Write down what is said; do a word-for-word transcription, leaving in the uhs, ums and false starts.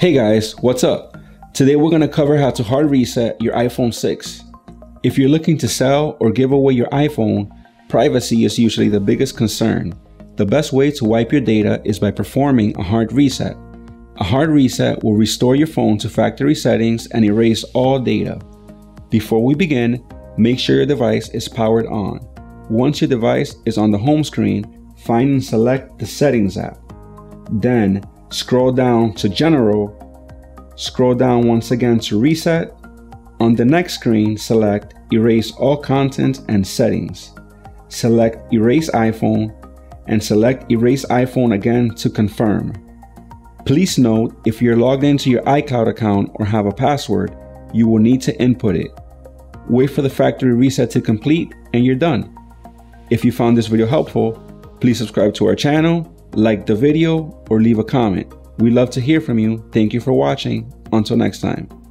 Hey guys, what's up? Today we're going to cover how to hard reset your iPhone six. If you're looking to sell or give away your iPhone, privacy is usually the biggest concern. The best way to wipe your data is by performing a hard reset. A hard reset will restore your phone to factory settings and erase all data. Before we begin, make sure your device is powered on. Once your device is on the home screen, find and select the Settings app. Then, scroll down to General, scroll down once again to Reset. On the next screen, select Erase All Content and Settings. Select Erase iPhone and select Erase iPhone again to confirm. Please note, if you're logged into your iCloud account or have a password, you will need to input it. Wait for the factory reset to complete and you're done. If you found this video helpful, please subscribe to our channel, like the video, or leave a comment. We'd love to hear from you. Thank you for watching. Until next time.